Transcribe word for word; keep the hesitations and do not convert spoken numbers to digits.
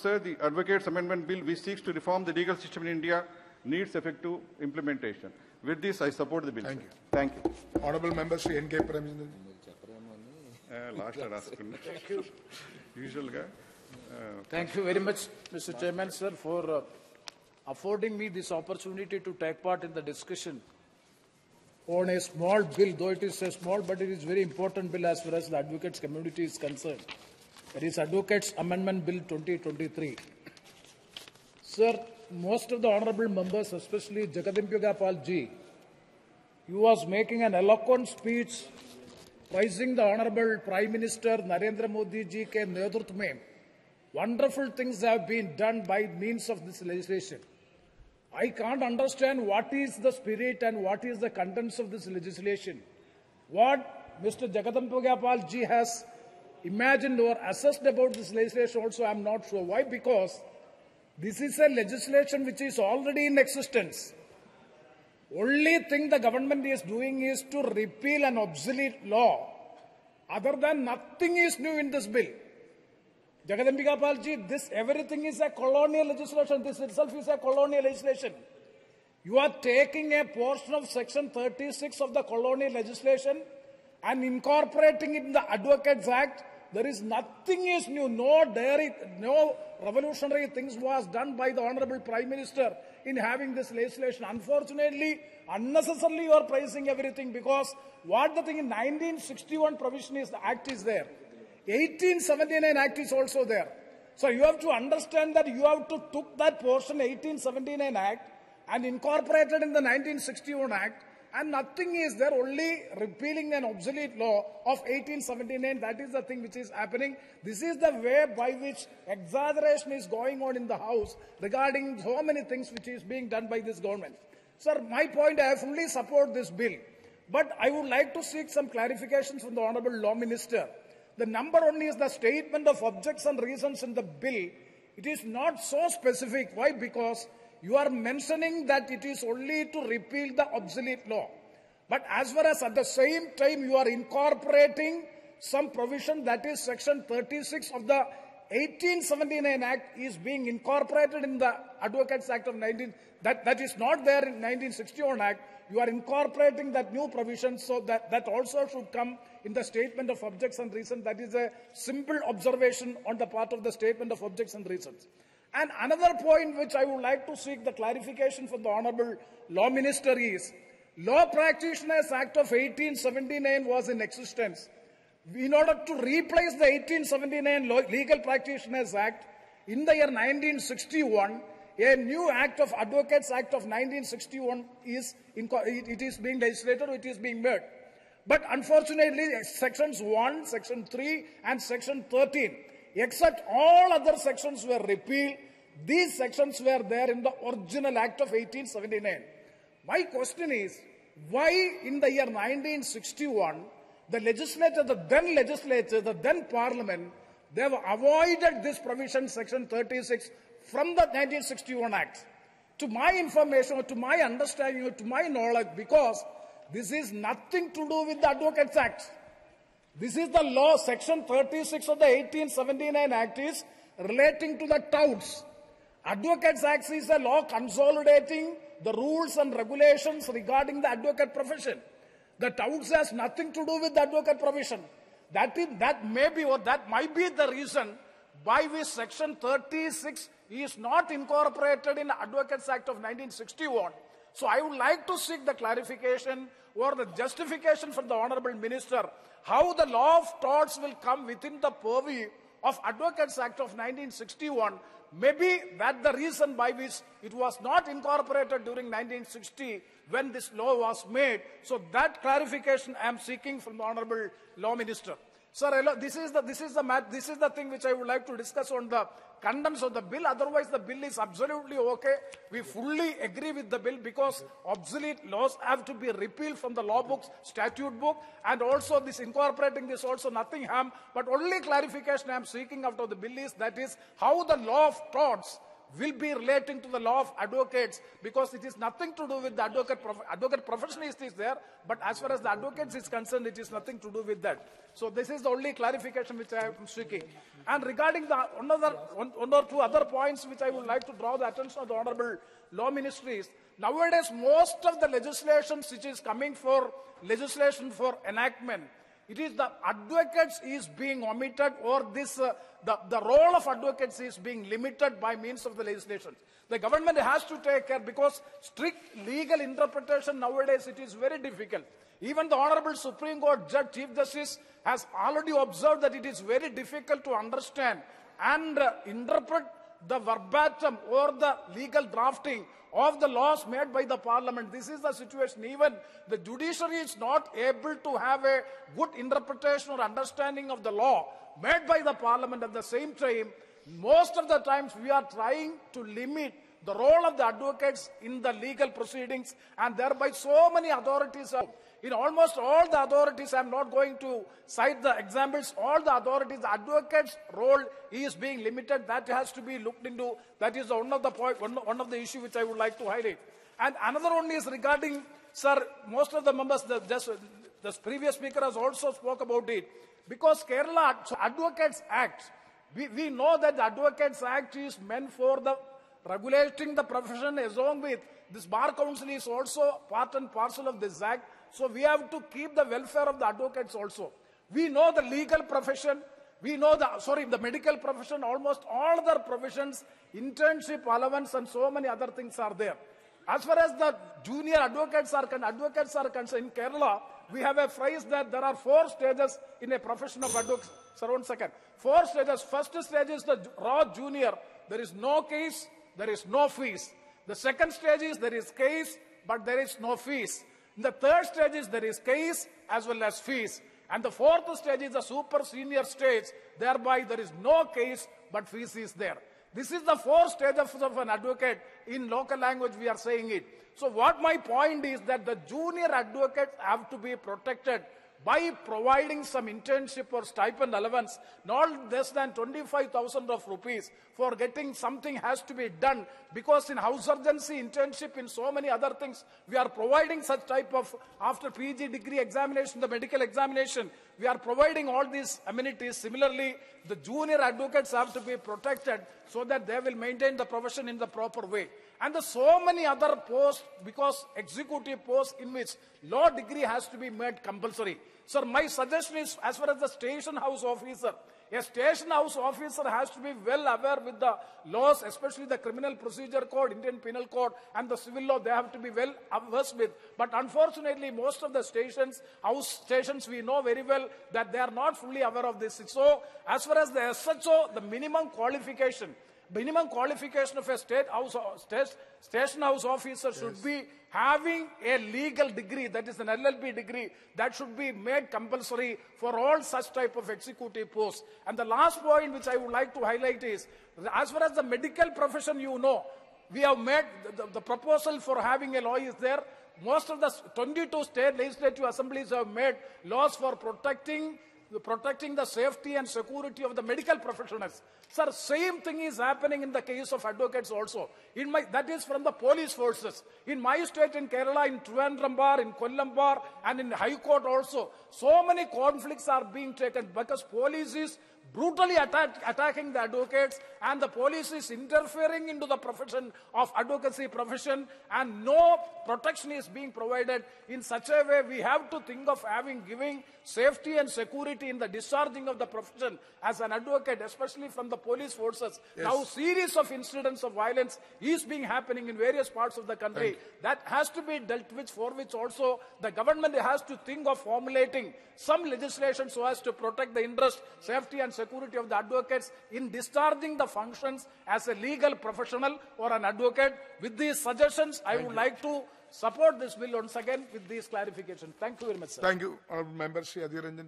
Sir, the Advocates Amendment Bill, which seeks to reform the legal system in India, needs effective implementation. With this, I support the bill. Thank sir. you. Thank you. Honourable Member Sri N K Premachandran. Uh, last I asked. Thank you. Usual guy. Uh, Thank you very much, Mister Chairman, sir, for uh, affording me this opportunity to take part in the discussion on a small bill, though it is a small, but it is very important bill as far as the advocates community is concerned. That is Advocates Amendment Bill twenty twenty-three. Sir, most of the honourable members, especially Jagadambika Pal ji, he was making an eloquent speech praising the Honourable Prime Minister Narendra Modi ji ke nedrutv mein. Wonderful things have been done by means of this legislation. I can't understand what is the spirit and what is the contents of this legislation. What Mister Jagadambika Pal ji has imagined or assessed about this legislation also, I am not sure. Why? Because this is a legislation which is already in existence. Only thing the government is doing is to repeal an obsolete law. Other than nothing is new in this bill. Jagadambika Pal ji, this everything is a colonial legislation. This itself is a colonial legislation. You are taking a portion of Section thirty-six of the colonial legislation and incorporating it in the Advocates Act. There is nothing is new. No dairy, no revolutionary things was done by the Honourable Prime Minister in having this legislation. Unfortunately, unnecessarily you are praising everything, because what the thing in nineteen sixty-one provision is, the act is there. eighteen seventy-nine Act is also there. So you have to understand that you have to took that portion eighteen seventy-nine Act and incorporated in the nineteen sixty-one Act, and nothing is there, only repealing an obsolete law of eighteen seventy-nine. That is the thing which is happening. This is the way by which exaggeration is going on in the House regarding so many things which is being done by this government. Sir, my point, I fully support this bill, but I would like to seek some clarifications from the Honourable Law Minister. The number only is the statement of objects and reasons in the bill. It is not so specific. Why? Because you are mentioning that it is only to repeal the obsolete law. But as far as at the same time you are incorporating some provision, that is Section thirty-six of the eighteen seventy-nine Act is being incorporated in the Advocates Act of nineteen, that, that is not there in nineteen sixty-one Act. You are incorporating that new provision, so that, that also should come in the statement of objects and reasons. That is a simple observation on the part of the statement of objects and reasons. And another point which I would like to seek the clarification from the Honourable Law Minister is, Law Practitioners Act of eighteen seventy-nine was in existence. In order to replace the eighteen seventy-nine Legal Practitioners Act, in the year nineteen sixty-one, a new Act of Advocates Act of nineteen sixty-one is, in, it is being legislated, it is being made. But unfortunately, Sections one, Section three and Section thirteen, except all other sections were repealed. These sections were there in the original Act of eighteen seventy-nine. My question is, why in the year nineteen sixty-one, the legislature, the then legislature, the then parliament, they have avoided this provision, Section thirty-six, from the nineteen sixty-one Act? To my information, or to my understanding, or to my knowledge, because this is nothing to do with the Advocates Act. This is the law, Section thirty-six of the eighteen seventy-nine Act is relating to the touts. Advocates Act is a law consolidating the rules and regulations regarding the advocate profession. The touts has nothing to do with the advocate provision. That, is, that may be, or that might be the reason by which Section thirty-six is not incorporated in the Advocates Act of nineteen sixty-one. So I would like to seek the clarification or the justification from the Honourable Minister, how the law of torts will come within the purview of Advocates Act of nineteen sixty-one. Maybe that's the reason by which it was not incorporated during nineteen sixty when this law was made. So that clarification I am seeking from the Honourable Law Minister. Sir, this is the this is the math, this is the thing which I would like to discuss on the contents of the bill. Otherwise, the bill is absolutely okay. We fully agree with the bill, because obsolete laws have to be repealed from the law books, statute book, and also this incorporating this also nothing harm. But only clarification I am seeking out of the bill is, that is how the law of torts will be relating to the law of advocates, because it is nothing to do with the advocate, prof advocate profession is there, but as far as the advocates is concerned, it is nothing to do with that. So this is the only clarification which I am seeking. And regarding the another, one, one or two other points which I would like to draw the attention of the Honorable Law Ministry is, nowadays most of the legislations which is coming for legislation for enactment, it is the advocates is being omitted, or this uh, the, the role of advocates is being limited by means of the legislation. The government has to take care, because strict legal interpretation nowadays it is very difficult. Even the Honorable Supreme Court Judge Chief Justice has already observed that it is very difficult to understand and uh, interpret the verbatim or the legal drafting of the laws made by the parliament. This is the situation. Even the judiciary is not able to have a good interpretation or understanding of the law made by the parliament. At the same time, most of the times we are trying to limit the role of the advocates in the legal proceedings, and thereby so many authorities are, in almost all the authorities, I am not going to cite the examples, all the authorities, the advocates' role is being limited. That has to be looked into. That is one of the point, one, one of the issue which I would like to highlight. And another one is regarding, sir, most of the members, the, just, the previous speaker has also spoke about it, because Kerala so Advocates Act, we, we know that the Advocates Act is meant for the regulating the profession, along with this Bar Council is also part and parcel of this act. So we have to keep the welfare of the advocates also. We know the legal profession, we know the, sorry, the medical profession, almost all other professions, internship allowance and so many other things are there. As far as the junior advocates are, advocates are concerned, in Kerala, we have a phrase that there are four stages in a profession of advocates. Sir, one second. Four stages. First stage is the raw junior. There is no case, there is no fees. The second stage is there is case, but there is no fees. In the third stage is there is case as well as fees. And the fourth stage is the super senior stage. Thereby there is no case, but fees is there. This is the four stages of an advocate. In local language, we are saying it. So what my point is that the junior advocates have to be protected by providing some internship or stipend allowance, not less than twenty-five thousand of rupees. For getting something has to be done, because in house urgency, internship, in so many other things, we are providing such type of, after P G degree examination, the medical examination, we are providing all these amenities. Similarly, the junior advocates have to be protected so that they will maintain the profession in the proper way. And the so many other posts, because executive posts in which law degree has to be made compulsory. Sir, my suggestion is, as far as the station house officer, a station house officer has to be well aware with the laws, especially the Criminal Procedure Code, Indian Penal Code, and the civil law. They have to be well versed with. But unfortunately, most of the stations, house stations, we know very well that they are not fully aware of this. So, as far as the S H O, the minimum qualification, minimum qualification of a state house, station house officer yes. should be having a legal degree, that is an L L B degree, that should be made compulsory for all such type of executive posts. And the last point which I would like to highlight is, as far as the medical profession, you know, we have made the, the, the proposal for having a law is there. Most of the twenty-two state legislative assemblies have made laws for protecting protecting the safety and security of the medical professionals. Sir, same thing is happening in the case of advocates also. In my, that is from the police forces. In my state, in Kerala, in Trivandrum Bar, in Kollam Bar, and in High Court also, so many conflicts are being taken because police is brutally attack, attacking the advocates, and the police is interfering into the profession of advocacy profession, and no protection is being provided. In such a way, we have to think of having giving safety and security in the discharging of the profession as an advocate, especially from the police forces. Yes. Now, series of incidents of violence is being happening in various parts of the country. That has to be dealt with, for which also the government has to think of formulating some legislation so as to protect the interest, safety and security of the advocates in discharging the functions as a legal professional or an advocate. With these suggestions, I Thank would you. like to support this bill once again with these clarifications. Thank you very much, sir. Thank you, Honourable Member Sri Adhiranjan.